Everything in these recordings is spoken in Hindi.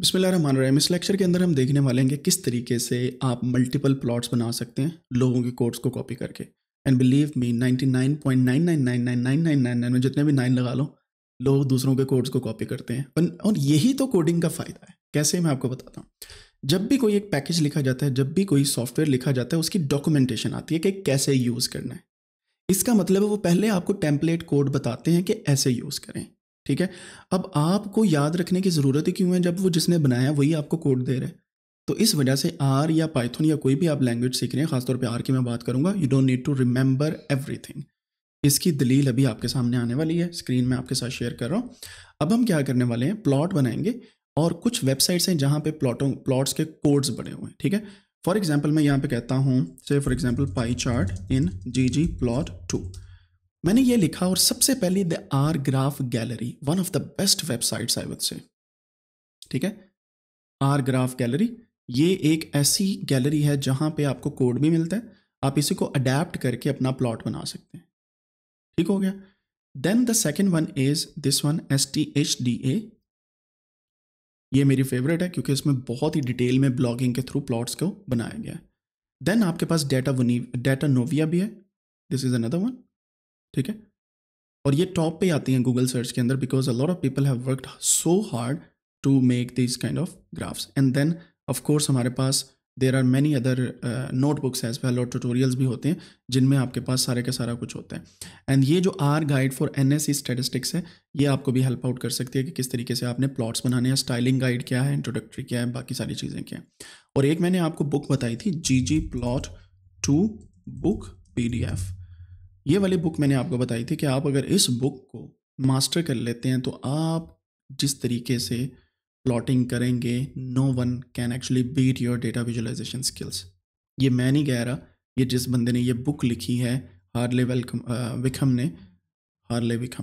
बिस्मिल्लाहिर्रहमानिर्रहीम। इस लेक्चर के अंदर हम देखने वाले हैं कि किस तरीके से आप मल्टीपल प्लॉट्स बना सकते हैं लोगों के कोड्स को कॉपी करके। एंड बिलीव मी 99.9999999 में जितने भी 9 लगा लो, लोग दूसरों के कोड्स को कॉपी करते हैं। और यही तो कोडिंग का फ़ायदा है। कैसे, मैं आपको बताता हूँ। जब भी कोई एक पैकेज लिखा जाता है, जब भी कोई सॉफ्टवेयर लिखा जाता है, उसकी डॉक्यूमेंटेशन आती है कि कैसे यूज़ करना है। इसका मतलब है वो पहले आपको टेम्पलेट कोड बताते हैं कि ऐसे यूज़ करें, ठीक है। अब आपको याद रखने की ज़रूरत ही क्यों है जब वो जिसने बनाया वही आपको कोड दे रहा है। तो इस वजह से आर या पाइथन या कोई भी आप लैंग्वेज सीख रहे हैं, खासतौर पे आर की मैं बात करूँगा, you don't need to remember everything. इसकी दलील अभी आपके सामने आने वाली है, स्क्रीन में आपके साथ शेयर कर रहा हूँ। अब हम क्या करने वाले हैं, प्लॉट बनाएंगे। और कुछ वेबसाइट्स हैं जहाँ पे प्लॉट्स के कोड्स बने हुए हैं, ठीक है। फॉर एग्जाम्पल मैं यहाँ पर कहता हूँ, say for example pie chart in ggplot2 मैंने ये लिखा और सबसे पहले the R graph gallery, one of the best websites I would say, ठीक है। आर ग्राफ गैलरी ये एक ऐसी गैलरी है जहां पे आपको कोड भी मिलता है, आप इसी को अडेप्ट करके अपना प्लॉट बना सकते हैं, ठीक हो गया। Then the second one is this one STHDA, ये मेरी फेवरेट है क्योंकि इसमें बहुत ही डिटेल में ब्लॉगिंग के थ्रू प्लॉट्स को बनाया गया है। देन आपके पास डाटा नोविया भी है, दिस इज अनदर वन, ठीक है। और ये टॉप पे आती हैं गूगल सर्च के अंदर, because a lot of people have worked so hard to make this kind of graphs. And then of course हमारे पास there are many other notebooks as well, और ट्यूटोरियल्स भी होते हैं जिनमें आपके पास सारे का सारा कुछ होता है। एंड ये जो R guide for NSE statistics है, ये आपको भी हेल्प आउट कर सकती है कि किस तरीके से आपने प्लॉट्स बनाने हैं, स्टाइलिंग गाइड क्या है, इंट्रोडक्टरी क्या है, बाकी सारी चीज़ें क्या हैं। और एक मैंने आपको बुक बताई थी, ggplot2 बुक PDF, ये वाली बुक मैंने आपको बताई थी कि आप अगर इस बुक को मास्टर कर लेते हैं तो आप जिस तरीके से प्लॉटिंग करेंगे, no one can actually beat your data visualisation skills. ये मैं नहीं कह रहा, ये जिस बंदे ने ये बुक लिखी है, हार्ले विकम,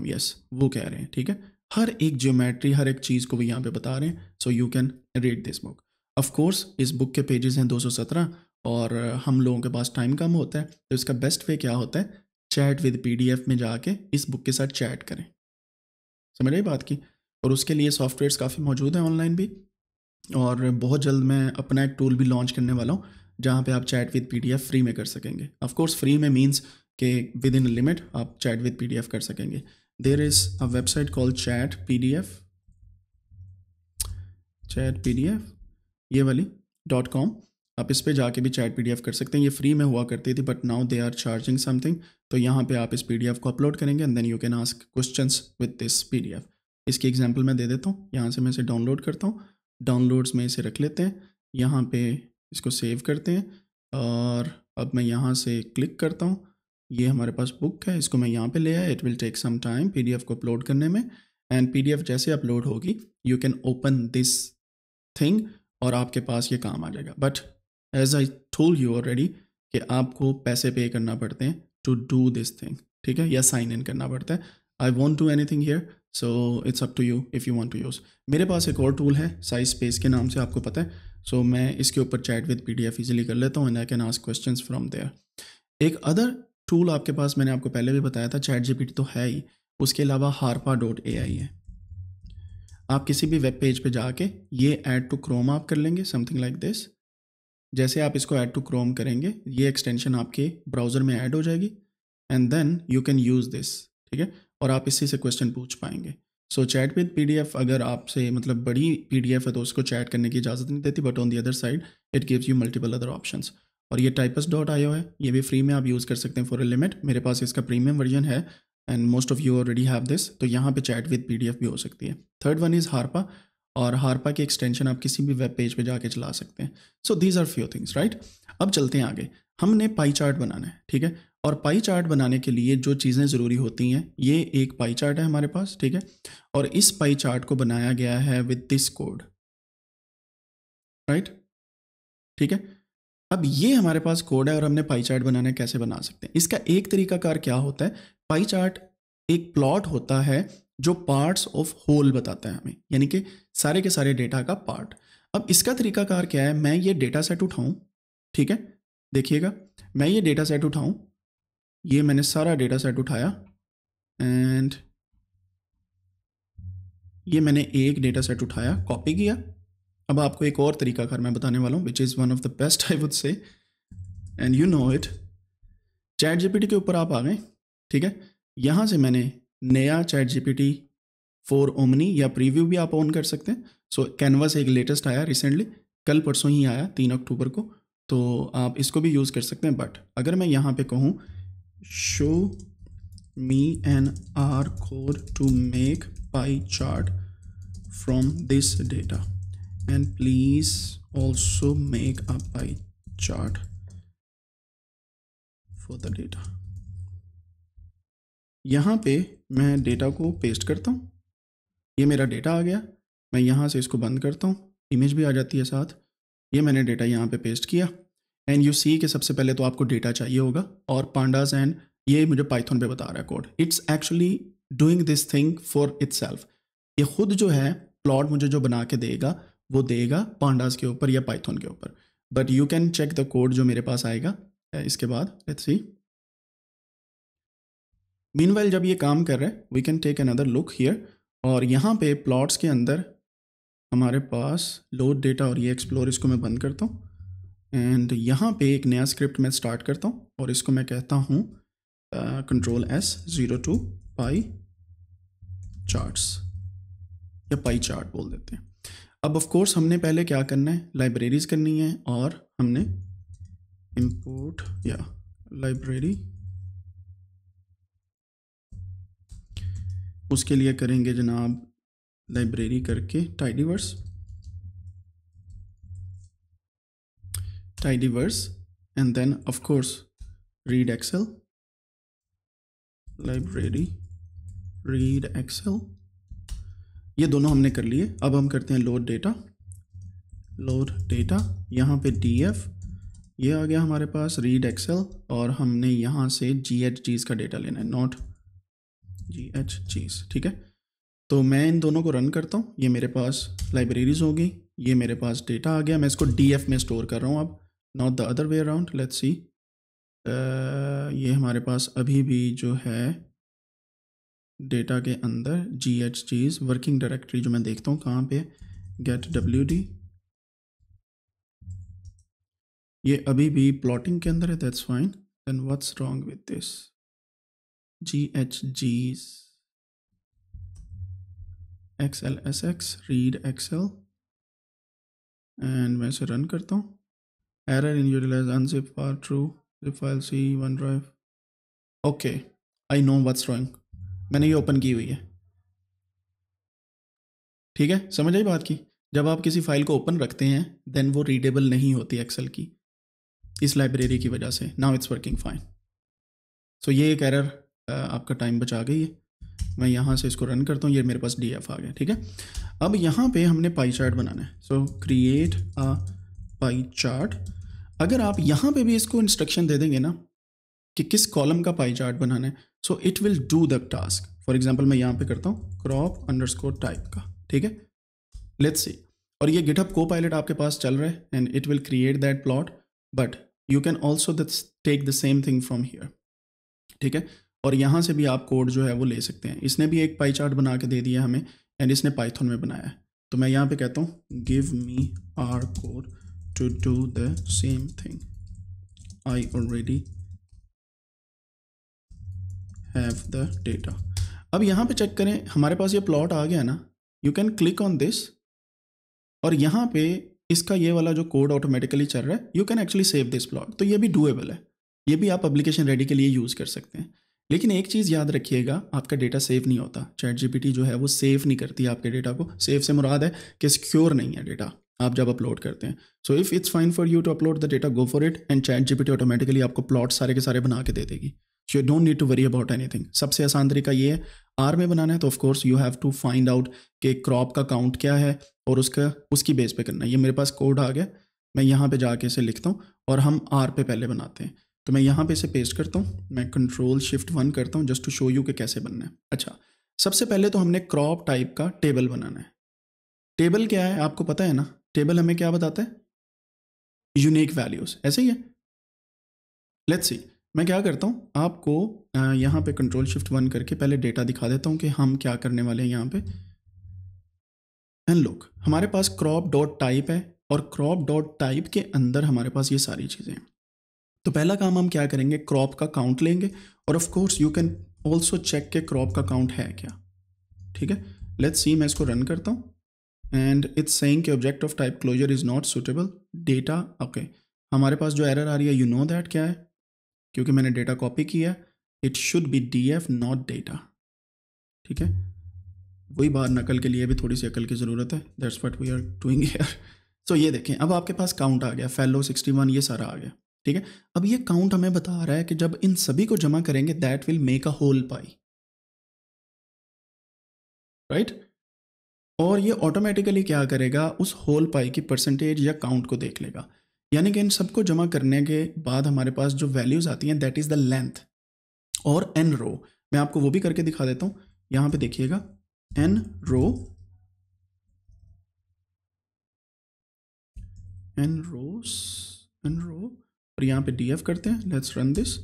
यस, वो कह रहे हैं, ठीक है। हर एक ज्योमेट्री, हर एक चीज़ को वो यहाँ पे बता रहे हैं। So you can read this book. Of course इस बुक के पेजेस हैं 217 और हम लोगों के पास टाइम कम होता है, तो इसका बेस्ट वे क्या होता है, चैट विद PDF में जाके इस बुक के साथ चैट करें, समझ रहे बात की। और उसके लिए सॉफ्टवेयर्स काफ़ी मौजूद हैं ऑनलाइन भी, और बहुत जल्द मैं अपना एक टूल भी लॉन्च करने वाला हूँ जहाँ पे आप चैट विद PDF फ्री में कर सकेंगे। ऑफ कोर्स फ्री में मींस के विद इन लिमिट आप चैट विद PDF कर सकेंगे। There is a website called chat P D F ये वाली .com, आप इस पे जाके भी ChatPDF कर सकते हैं। ये फ्री में हुआ करती थी but now they are charging something, तो यहाँ पे आप इस PDF को अपलोड करेंगे and then you can ask questions with this PDF। इसकी एग्जांपल मैं दे देता हूँ, यहाँ से मैं इसे डाउनलोड करता हूँ, डाउनलोड्स में इसे रख लेते हैं, यहाँ पे इसको सेव करते हैं और अब मैं यहाँ से क्लिक करता हूँ। ये हमारे पास बुक है, इसको मैं यहाँ पर ले आया। It will take some time PDF को अपलोड करने में, एंड PDF जैसे अपलोड होगी you can open this thing और आपके पास ये काम आ जाएगा। But as I told you already कि आपको पैसे पे करना पड़ते हैं टू डू दिस थिंग, ठीक है, या साइन इन करना पड़ता है। I won't do anything here, so it's up to you if you want to use. मेरे पास एक और टूल है SciSpace के नाम से, आपको पता है। सो मैं इसके ऊपर चैट विद PDF इजीली कर लेता हूँ and I can ask questions from there. एक अदर टूल आपके पास, मैंने आपको पहले भी बताया था, ChatGPT तो है ही, उसके अलावा Heurpa.ai है। आप किसी भी वेब पेज पर जाके ये ऐड टू क्रोम आप कर लेंगे, समथिंग लाइक दिस। जैसे आप इसको ऐड टू क्रोम करेंगे ये एक्सटेंशन आपके ब्राउज़र में ऐड हो जाएगी and then you can use this, ठीक है। और आप इसी से क्वेश्चन पूछ पाएंगे। सो चैट विद PDF अगर आपसे मतलब बड़ी PDF है तो उसको चैट करने की इजाज़त नहीं देती, but on the other side it gives you multiple other options. और ये Typos.io है, ये भी फ्री में आप यूज़ कर सकते हैं फॉर अ लिमिट। मेरे पास इसका प्रीमियम वर्जन है and most of you already have this, तो यहाँ पर चैट विद PDF भी हो सकती है। थर्ड वन इज़ Heurpa, और Heurpa की एक्सटेंशन आप किसी भी वेब पेज पे जाके चला सकते हैं। So these are few things, right. अब चलते हैं आगे, हमने पाई चार्ट बनाना है, ठीक है। और पाई चार्ट बनाने के लिए जो चीज़ें ज़रूरी होती हैं, ये एक पाई चार्ट है हमारे पास, ठीक है। और इस पाई चार्ट को बनाया गया है विद दिस कोड, राइट, ठीक है। अब ये हमारे पास कोड है और हमने पाई चार्ट बनाना कैसे बना सकते हैं। इसका एक तरीकाकार क्या होता है, पाई चार्ट एक प्लॉट होता है जो पार्ट्स ऑफ होल बताता है हमें, यानी कि सारे के सारे डेटा का पार्ट। अब इसका तरीकाकार क्या है, मैं ये डेटा सेट उठाऊं, ठीक है, देखिएगा मैं ये डेटा सेट उठाऊं, ये मैंने सारा डेटा सेट उठाया एंड ये मैंने एक डेटा सेट उठाया, कॉपी किया अब आपको एक और तरीकाकार मैं बताने वाला हूँ, which is one of the best I would say, and you know it. Chat GPT के ऊपर आप आ गए, ठीक है। यहाँ से मैंने नया चैट जीपीटी 4 ओमनी या प्रीव्यू भी आप ऑन कर सकते हैं। सो कैनवास एक लेटेस्ट आया रिसेंटली, कल परसों ही आया 3 अक्टूबर को, तो आप इसको भी यूज़ कर सकते हैं। बट अगर मैं यहाँ पे कहूँ show me an R code to make pie chart from this data and please also make a pie chart for the data, यहाँ पे मैं डेटा को पेस्ट करता हूँ। ये मेरा डेटा आ गया, मैं यहाँ से इसको बंद करता हूँ, इमेज भी आ जाती है साथ। ये मैंने डेटा यहाँ पे पेस्ट किया एंड यू सी के सबसे पहले तो आपको डेटा चाहिए होगा और पांडास एंड ये मुझे पाइथन पे बता रहा है code. It's actually doing this thing for itself. ये खुद जो है प्लॉट मुझे जो बना के देगा वो देगा पांडास के ऊपर या पाइथन के ऊपर। But you can check the code जो मेरे पास आएगा इसके बाद। लेट्स सी, मीनवाइल जब ये काम कर रहा है we can take another look here. और यहाँ पे प्लॉट्स के अंदर हमारे पास लोड डेटा और ये एक्सप्लोर, इसको मैं बंद करता हूँ एंड यहाँ पे एक नया स्क्रिप्ट मैं स्टार्ट करता हूँ और इसको मैं कहता हूँ Ctrl+S 02 पाई चार्ट्स या पाई चार्ट बोल देते हैं। अब ऑफ कोर्स हमने पहले क्या करना है, लाइब्रेरीज करनी है और हमने इंपोर्ट या लाइब्रेरी उसके लिए करेंगे जनाब लाइब्रेरी करके tidyverse and then of course read Excel library read Excel. ये दोनों हमने कर लिए। अब हम करते हैं लोड डेटा। लोड डेटा यहाँ पे df ये आ गया हमारे पास रीड एक्सेल और हमने यहाँ से GHGs का डेटा लेना है, नॉट GHGs, ठीक है। तो मैं इन दोनों को रन करता हूँ। ये मेरे पास लाइब्रेरीज हो गई, ये मेरे पास डेटा आ गया, मैं इसको df में स्टोर कर रहा हूँ अब, not the other way around. Let's see, ये हमारे पास अभी भी जो है डेटा के अंदर GHGs वर्किंग डायरेक्टरी जो मैं देखता हूँ कहाँ पे, गेट wd, ये अभी भी प्लॉटिंग के अंदर है, that's fine. Then what's wrong with this GHGs XLSX read Excel and मैं इसे रन करता हूँ। Error in utilize unzip for true file C one drive. Okay I know what's wrong, मैंने ये ओपन की हुई है, ठीक है। समझ आई बात की, जब आप किसी फाइल को ओपन रखते हैं देन वो रीडेबल नहीं होती एक्सेल की, इस लाइब्रेरी की वजह से। Now it's working fine. So ये एक एरर आपका टाइम बचा गई है। मैं यहाँ से इसको रन करता हूँ, ये मेरे पास df आ गया, ठीक है। अब यहाँ पे हमने पाई चार्ट बनाना है। So create a pie chart. अगर आप यहाँ पे भी इसको इंस्ट्रक्शन दे देंगे ना कि किस कॉलम का पाई चार्ट बनाना है, so it will do the task. For example मैं यहाँ पे करता हूँ क्रॉप अंडरस्कोर टाइप का, ठीक है। लेट्स सी, और ये गिटहब कोपायलट आपके पास चल रहा है and it will create that plot. But you can also take the same thing from here, ठीक है। और यहाँ से भी आप कोड जो है वो ले सकते हैं। इसने भी एक पाई चार्ट बना के दे दिया हमें एंड इसने पाइथन में बनाया है। तो मैं यहाँ पे कहता हूँ give me R code to do the same thing I already have the data. अब यहाँ पे चेक करें, हमारे पास ये प्लॉट आ गया ना। You can click on this और यहाँ पे इसका ये वाला जो कोड ऑटोमेटिकली चल रहा है, you can actually save this plot. तो ये भी डूएबल है, ये भी आप एप्लीकेशन रेडी के लिए यूज़ कर सकते हैं। लेकिन एक चीज़ याद रखिएगा, आपका डेटा सेव नहीं होता। चैट जीपीटी जो है वो सेव नहीं करती आपके डेटा को। सेव से मुराद है कि सिक्योर नहीं है डेटा आप जब अपलोड करते हैं। So if it's fine for you to upload the data, go for it and chat GPT automatically आपको प्लॉट सारे के सारे बना के दे देगी। So you don't need to worry about anything. सबसे आसान तरीका ये है, आर में बनाना है तो of course you have to find out कि क्रॉप का काउंट क्या है और उसका उसकी बेस पे करना है। ये मेरे पास कोड आ गया, मैं यहाँ पे जाके इसे लिखता हूँ और हम आर पे पहले बनाते हैं। तो मैं यहाँ पे इसे पेस्ट करता हूँ, मैं Ctrl+Shift+1 करता हूँ जस्ट टू शो यू कि कैसे बनना है। अच्छा, सबसे पहले तो हमने क्रॉप टाइप का टेबल बनाना है। टेबल क्या है आपको पता है ना, टेबल हमें क्या बताता है, यूनिक वैल्यूज़, ऐसे ही है। लेट्स सी, मैं क्या करता हूँ आपको यहाँ पे Ctrl+Shift+1 करके पहले डेटा दिखा देता हूँ कि हम क्या करने वाले हैं यहाँ पे। एंड लुक, हमारे पास क्रॉप डॉट टाइप है और क्रॉप डॉट टाइप के अंदर हमारे पास ये सारी चीज़ें हैं। तो पहला काम हम क्या करेंगे, क्रॉप का काउंट लेंगे और of course you can also check के क्रॉप का काउंट है क्या। ठीक है, लेट्स सी, मैं इसको रन करता हूँ एंड इट्स सेइंग कि object of type closure is not suitable data. Okay, हमारे पास जो एरर आ रही है यू नो दैट क्या है, क्योंकि मैंने डेटा कॉपी किया। It should be df not data. ठीक है, वही बार नकल के लिए भी थोड़ी सी अकल की ज़रूरत है। That's what we are doing here. So ये देखें, अब आपके पास काउंट आ गया, फेलो 61 ये सारा आ गया। ठीक है, अब ये काउंट हमें बता रहा है कि जब इन सभी को जमा करेंगे that will make a whole pie, right. और ये ऑटोमेटिकली क्या करेगा, उस होल पाई की परसेंटेज या काउंट को देख लेगा। यानी कि इन सबको जमा करने के बाद हमारे पास जो वैल्यूज़ आती हैं दैट इज़ द लेंथ और एन रो। मैं आपको वो भी करके दिखा देता हूँ। यहाँ पे देखिएगा n row, n rows, n row, और यहाँ पे डी एफ करते हैं। Let's run this.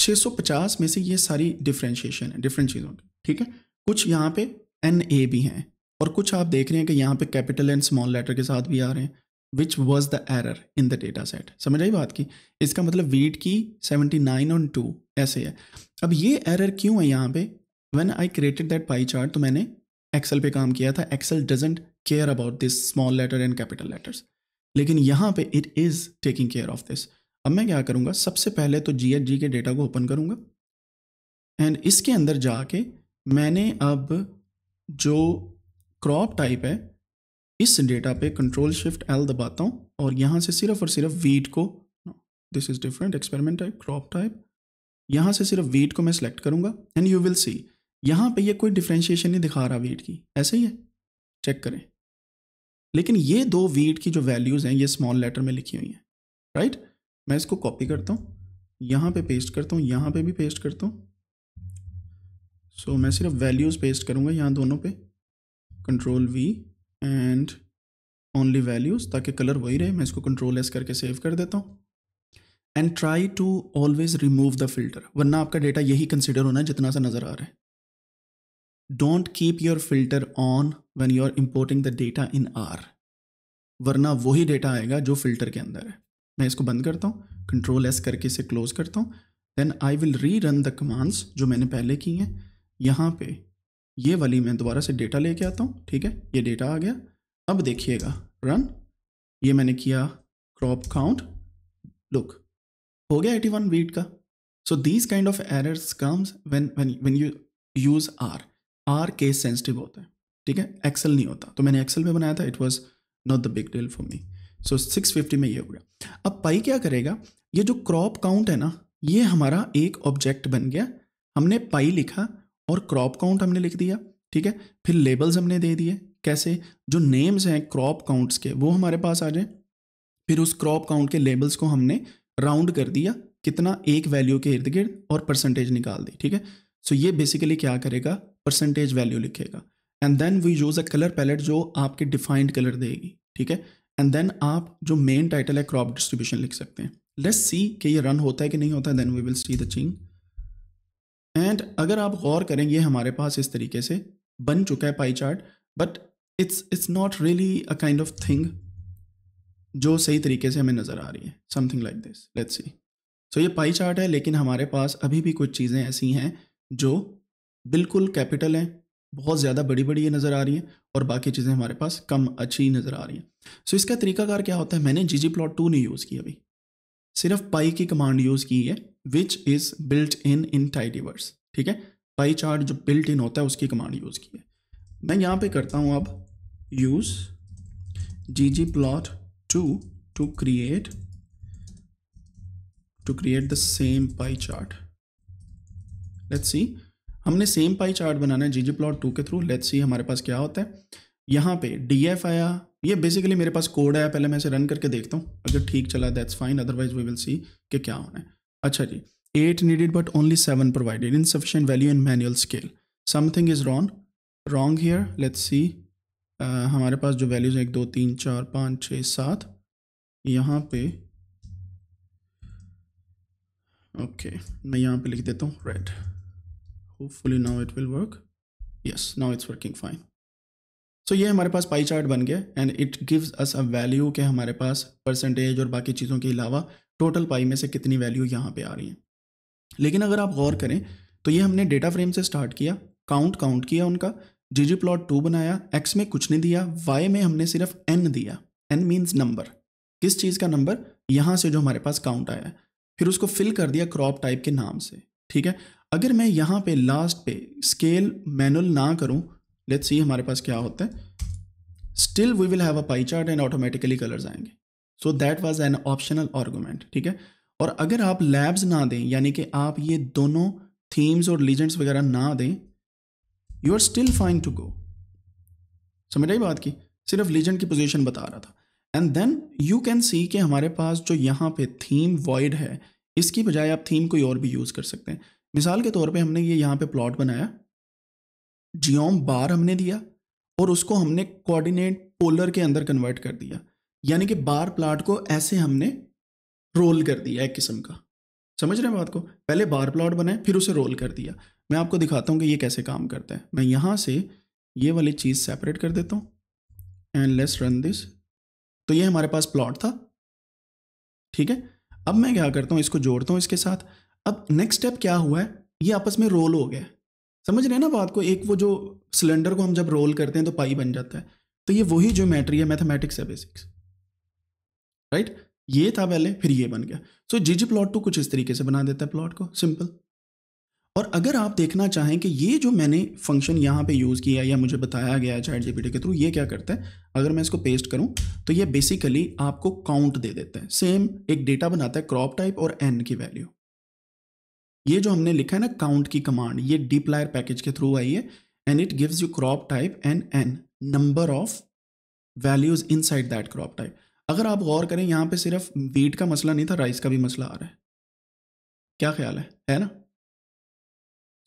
650 में से ये सारी डिफ्रेंशिएशन है डिफरेंट चीज़ों की। ठीक है, कुछ यहाँ पे एन ए भी हैं और कुछ आप देख रहे हैं कि यहाँ पे कैपिटल एंड स्मॉल लेटर के साथ भी आ रहे हैं। Which was the error in the data set, समझ आई बात की। इसका मतलब वीट की 79 ऑन 2 ऐसे है। अब ये एरर क्यों है यहाँ पे, when I created that pie chart, तो मैंने एक्सेल पे काम किया था। Excel doesn't care about this small letter and capital letters, लेकिन यहाँ पे it is taking care of this. अब मैं क्या करूँगा, सबसे पहले तो GHG के डेटा को ओपन करूँगा एंड इसके अंदर जाके मैंने अब जो क्रॉप टाइप है इस डेटा पे कंट्रोल शिफ्ट एल दबाता हूँ और यहाँ से सिर्फ और सिर्फ वीट को, this is different experiment type, crop type, यहाँ से सिर्फ वीट को मैं सिलेक्ट करूँगा एंड यू विल सी यहाँ पे ये कोई डिफ्रेंशिएशन नहीं दिखा रहा वीट की, ऐसे ही है, चेक करें। लेकिन ये दो वीट की जो वैल्यूज़ हैं ये स्मॉल लेटर में लिखी हुई हैं, राइट। मैं इसको कॉपी करता हूँ, यहाँ पे पेस्ट करता हूँ, यहाँ पे भी पेस्ट करता हूँ। सो मैं सिर्फ वैल्यूज़ पेस्ट करूँगा यहाँ दोनों पे, control V and only values, ताकि कलर वही रहे। मैं इसको कंट्रोल एस करके सेव कर देता हूँ and try to always remove the filter, वरना आपका डेटा यही कंसिडर होना है जितना सा नज़र आ रहा है। Don't keep your filter on when you are importing the data in R, वरना वही डेटा आएगा जो फिल्टर के अंदर है। मैं इसको बंद करता हूँ, कंट्रोल एस करके इसे क्लोज करता हूँ, then I will rerun the commands जो मैंने पहले की हैं। यहाँ पे ये वाली मैं दोबारा से डेटा लेके आता हूँ। ठीक है, ये डेटा आ गया। अब देखिएगा रन, ये मैंने किया क्रॉप काउंट, लुक हो गया 81 वीट का। So these kind of errors comes when you use R. R case sensitive होता है, ठीक है, एक्सेल नहीं होता। तो मैंने एक्सेल में बनाया था, it was not the big deal for me. So 650 में ये हो गया। अब पाई क्या करेगा, ये जो क्रॉप काउंट है ना, ये हमारा एक ऑब्जेक्ट बन गया। हमने पाई लिखा और क्रॉप काउंट हमने लिख दिया, ठीक है। फिर लेबल्स हमने दे दिए, कैसे, जो नेम्स हैं क्रॉप काउंट्स के वो हमारे पास आ जाए। फिर उस क्रॉप काउंट के लेबल्स को हमने राउंड कर दिया, कितना, एक वैल्यू के इर्द गिर्द, और परसेंटेज निकाल दी। ठीक है, सो ये बेसिकली क्या करेगा, परसेंटेज वैल्यू लिखेगा and then we use a colour palette जो आपके डिफाइंड कलर देगी। ठीक है, एंड देन आप जो मेन टाइटल है क्रॉप डिस्ट्रीब्यूशन लिख सकते हैं। लेट्स सी कि ये रन होता है कि नहीं होता, then we will see the thing. And अगर आप गौर करें, ये हमारे पास इस तरीके से बन चुका है pie chart, but it's not really a kind of thing जो सही तरीके से हमें नज़र आ रही है, something like this. Let's see, so ये पाई चार्ट है, लेकिन हमारे पास अभी भी कुछ चीज़ें ऐसी हैं जो बिल्कुल कैपिटल हैं, बहुत ज़्यादा बड़ी बड़ी ये नज़र आ रही हैं, और बाकी चीज़ें हमारे पास कम अच्छी नज़र आ रही हैं। सो इसका तरीकाकार क्या होता है, मैंने ggplot2 नहीं यूज़ किया, अभी सिर्फ पाई की कमांड यूज़ की है which is built in tidyverse. ठीक है, पाई चार्ट जो बिल्ट इन होता है उसकी कमांड यूज़ की है। मैं यहाँ पे करता हूँ अब use ggplot2 to create the same pie chart. Let's see, हमने सेम पाई चार्ट बनाना है ggplot2 के थ्रू। लेट्स सी हमारे पास क्या होता है। यहाँ पे df आया, ये बेसिकली मेरे पास कोड आया, पहले मैं इसे रन करके देखता हूँ, अगर ठीक चला that's fine, otherwise we will see कि क्या होना है। अच्छा जी, 8 needed but only 7 provided, insufficient value in manual scale, something is wrong here. Let's see, हमारे पास जो वैल्यूज़ हैं 1 2 3 4 5 6 7, यहाँ पे ओके मैं यहाँ पे लिख देता हूँ red. Hopefully now it will work, yes now it's working fine. So ये हमारे पास पाई चार्ट बन गया and it gives us a value के हमारे पास परसेंटेज और बाकी चीज़ों के अलावा टोटल पाई में से कितनी वैल्यू यहाँ पे आ रही है। लेकिन अगर आप गौर करें तो ये हमने डेटा फ्रेम से स्टार्ट किया, काउंट किया उनका, ggplot2 बनाया, x में कुछ नहीं दिया, y में हमने सिर्फ n दिया, n मीन्स नंबर, किस चीज़ का नंबर, यहाँ से जो हमारे पास काउंट आया है, फिर उसको फिल कर दिया क्रॉप टाइप के नाम से। ठीक है, अगर मैं यहाँ पे लास्ट पे स्केल मैनुअल ना करूँ, लेट्स सी हमारे पास क्या होता है, still we will have a pie chart and automatically colours आएंगे। So that was an optional argument. ठीक है, और अगर आप लैब्स ना दें, यानी कि आप ये दोनों थीम्स और लीजेंड्स वगैरह ना दें, you are still fine to go. समझ आई बात की, सिर्फ लीजेंड की पोजीशन बता रहा था। And then you can see कि हमारे पास जो यहाँ पे थीम वॉइड है, इसकी बजाय आप थीम कोई और भी यूज़ कर सकते हैं। मिसाल के तौर पे हमने ये यहाँ पे प्लॉट बनाया, जियोम बार हमने दिया और उसको हमने कोऑर्डिनेट पोलर के अंदर कन्वर्ट कर दिया, यानी कि बार प्लॉट को ऐसे हमने रोल कर दिया एक किस्म का। समझ रहे हैं बात को, पहले बार प्लॉट बनाए फिर उसे रोल कर दिया। मैं आपको दिखाता हूँ कि ये कैसे काम करता है। मैं यहाँ से ये वाली चीज़ सेपरेट कर देता हूँ एंड लेट्स रन दिस। तो ये हमारे पास प्लॉट था। ठीक है, अब मैं क्या करता हूँ, इसको जोड़ता हूँ इसके साथ। अब नेक्स्ट स्टेप क्या हुआ है, ये आपस में रोल हो गया। समझ रहे हैं ना बात को, एक वो जो सिलेंडर को हम जब रोल करते हैं तो पाई बन जाता है, तो ये वही ज्योमेट्री है, मैथमेटिक्स है बेसिक्स, राइट। ये था पहले, फिर ये बन गया। सो ggplot2 कुछ इस तरीके से बना देता है प्लॉट को, सिंपल। और अगर आप देखना चाहें कि ये जो मैंने फंक्शन यहाँ पे यूज़ किया या मुझे बताया गया है ChatGPT के थ्रू, ये क्या करता है, अगर मैं इसको पेस्ट करूँ तो ये बेसिकली आपको काउंट दे देता है। सेम एक डेटा बनाता है क्रॉप टाइप और n की वैल्यू। ये जो हमने लिखा है ना काउंट की कमांड, ये dplyr पैकेज के थ्रू आई है and it gives you crop type and n number of values inside that crop type. अगर आप गौर करें यहाँ पे सिर्फ वीट का मसला नहीं था, राइस का भी मसला आ रहा है, क्या ख्याल है ना।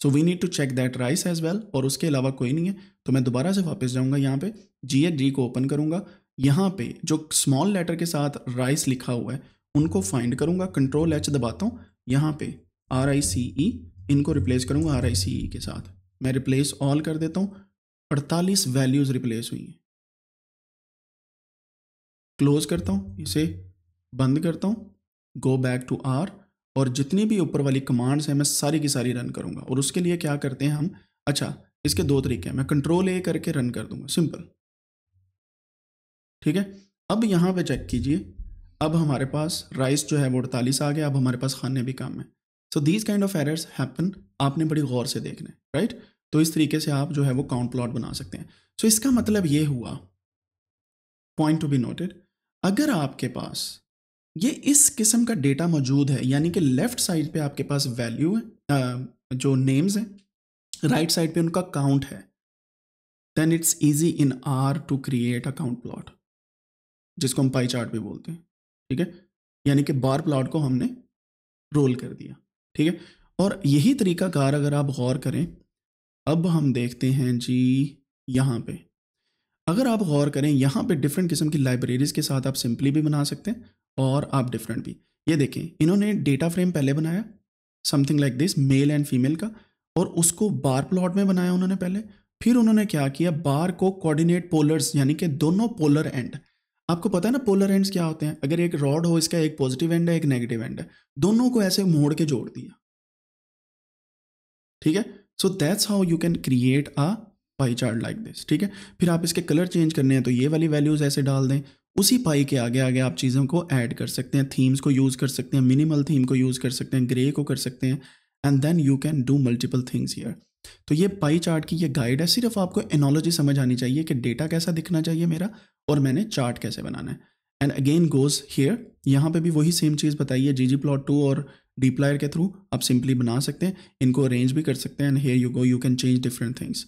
So we need to check that rice as well, और उसके अलावा कोई नहीं है। तो मैं दोबारा से वापस जाऊँगा यहाँ पे, GHG को ओपन करूँगा, यहाँ पे जो स्मॉल लेटर के साथ राइस लिखा हुआ है उनको फाइंड करूँगा, Ctrl H दबाता हूँ, यहाँ पे RICE इनको रिप्लेस करूँगा RICE के साथ। मैं रिप्लेस ऑल कर देता हूँ, 48 वैल्यूज़ रिप्लेस हुई हैं। क्लोज करता हूँ, इसे बंद करता हूँ, गो बैक टू R, और जितनी भी ऊपर वाली कमांड्स हैं मैं सारी की सारी रन करूँगा। और उसके लिए क्या करते हैं हम, अच्छा इसके दो तरीके हैं, मैं Ctrl A करके रन कर दूँगा, सिंपल। ठीक है, अब यहाँ पे चेक कीजिए, अब हमारे पास राइस जो है वो 48 आ गया। अब हमारे पास खाने भी काम है। So these kind of errors happen, आपने बड़ी गौर से देखना है, राइट। तो इस तरीके से आप जो है वो काउंट प्लॉट बना सकते हैं। सो इसका मतलब ये हुआ, पॉइंट टू बी नोटेड, अगर आपके पास ये इस किस्म का डेटा मौजूद है, यानी कि लेफ़्ट साइड पे आपके पास वैल्यू है जो नेम्स हैं, राइट साइड पे उनका काउंट है, then it's easy in R to create a count plot, जिसको हम पाई चार्ट भी बोलते हैं। ठीक है, यानी कि बार प्लॉट को हमने रोल कर दिया। ठीक है, और यही तरीकाकार अगर आप गौर करें, अब हम देखते हैं जी यहाँ पे, अगर आप गौर करें यहाँ पे डिफरेंट किस्म की लाइब्रेरीज़ के साथ आप सिंपली भी बना सकते हैं और आप डिफरेंट भी। ये देखें, इन्होंने डेटा फ्रेम पहले बनाया something like this, male and female का, और उसको बार प्लॉट में बनाया उन्होंने पहले। फिर उन्होंने क्या किया, बार को कोऑर्डिनेट पोलर्स, यानी कि दोनों पोलर एंड, आपको पता है ना पोलर एंड्स क्या होते हैं, अगर एक रॉड हो इसका एक पॉजिटिव एंड है एक नेगेटिव एंड है, दोनों को ऐसे मोड़ के जोड़ दिया। ठीक है, so that's how you can create a pie chart like this. ठीक है, फिर आप इसके कलर चेंज करने हैं तो ये वाली वैल्यूज़ ऐसे डाल दें, उसी पाई के आगे आगे आप चीज़ों को ऐड कर सकते हैं, थीम्स को यूज़ कर सकते हैं, मिनिमल थीम को यूज़ कर सकते हैं, ग्रे को कर सकते हैं, and then you can do multiple things here. तो ये पाई चार्ट की ये गाइड है, सिर्फ आपको एनोलॉजी समझ आनी चाहिए कि डेटा कैसा दिखना चाहिए मेरा और मैंने चार्ट कैसे बनाना है। एंड अगेन गोज़ हियर, यहाँ पे भी वही सेम चीज़ बताइए, ggplot2 और dplyr के थ्रू आप सिंपली बना सकते हैं, इनको अरेंज भी कर सकते हैं, and here you go, you can change different things.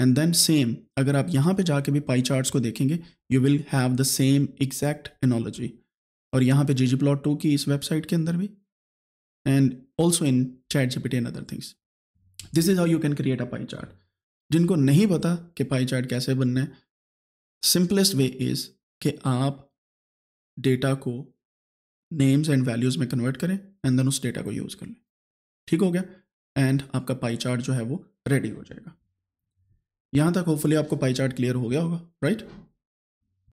And then same अगर आप यहाँ पे जाके भी पाई चार्ट्स को देखेंगे, you will have the same exact analogy, और यहाँ पे ggplot2 की इस वेबसाइट के अंदर भी, and also in ChatGPT and other things. This is how you can create a pie chart. जिनको नहीं पता कि पाई चार्ट कैसे बनना है, सिंपलेस्ट वे इज़ कि आप डेटा को नेम्स एंड वैल्यूज़ में कन्वर्ट करें एंड देन उस डेटा को यूज़ कर लें। ठीक हो गया, एंड आपका पाई चार्ट जो है वो रेडी हो जाएगा। यहाँ तक होपफुली आपको पाई चार्ट क्लियर हो गया होगा, राइट।